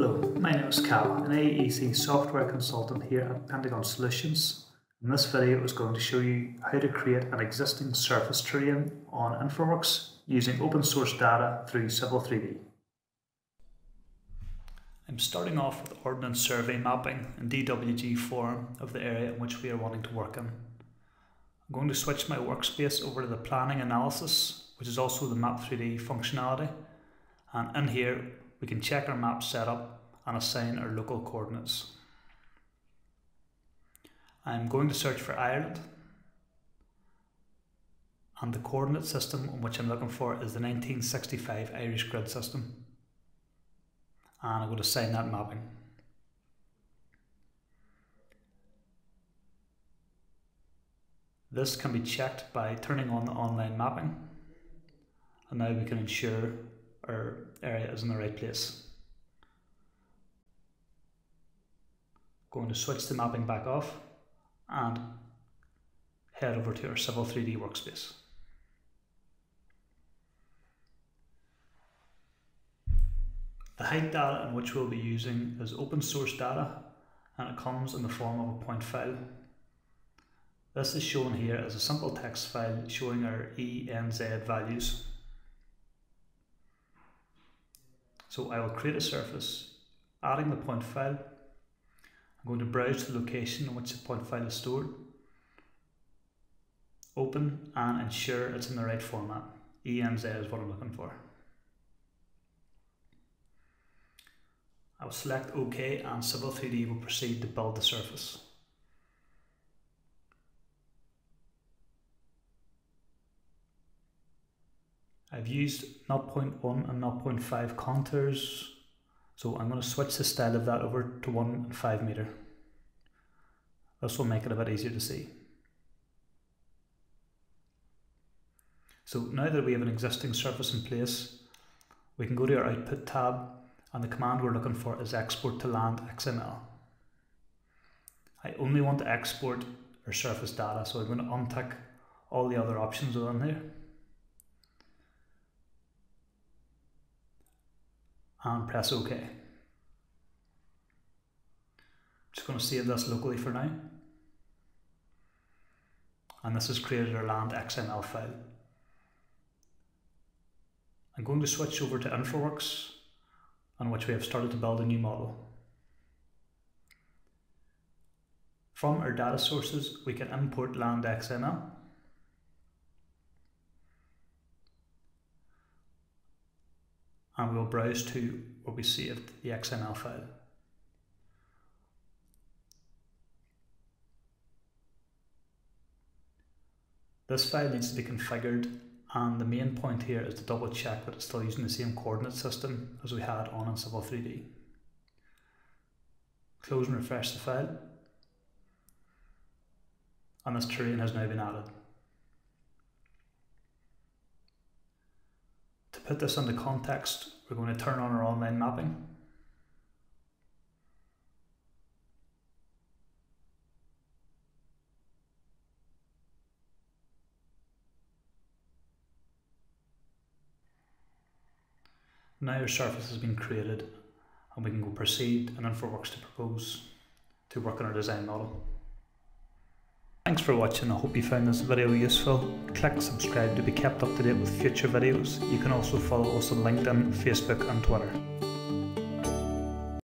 Hello, my name is Cal, an AEC software consultant here at Pentagon Solutions. In this video is going to show you how to create an existing surface terrain on InfraWorks using open source data through Civil 3D. I'm starting off with Ordnance Survey Mapping in DWG form of the area in which we are wanting to work in. I'm going to switch my workspace over to the Planning Analysis, which is also the Map3D functionality, and in here we can check our map setup and assign our local coordinates. I'm going to search for Ireland, and the coordinate system on which I'm looking for is the 1965 Irish grid system, and I'm going to assign that mapping. This can be checked by turning on the online mapping, and now we can ensure our area is in the right place. Going to switch the mapping back off and head over to our Civil 3D workspace. The height data in which we'll be using is open source data, and it comes in the form of a point file. This is shown here as a simple text file showing our ENZ values. So I will create a surface, adding the point file. I'm going to browse to the location in which the point file is stored, open, and ensure it's in the right format. EMZ is what I'm looking for. I will select OK, and Civil 3D will proceed to build the surface. I've used 0.1 and 0.5 contours, so I'm going to switch the style of that over to 1 and 5 meter. This will make it a bit easier to see. So now that we have an existing surface in place, we can go to our output tab, and the command we're looking for is export to land XML. I only want to export our surface data, so I'm going to untick all the other options within here. And press OK. I'm just going to save this locally for now. And this has created our land XML file. I'm going to switch over to InfraWorks, on which we have started to build a new model. From our data sources, we can import land XML. And we'll browse to where we saved the XML file. This file needs to be configured, and the main point here is to double check that it's still using the same coordinate system as we had on in Civil 3D. Close and refresh the file, and this terrain has now been added. Put this into context, we're going to turn on our online mapping. Now our surface has been created, and we can go proceed and InfraWorks to work on our design model. Thanks for watching. I hope you found this video useful. Click subscribe to be kept up to date with future videos. You can also follow us on LinkedIn, Facebook and Twitter.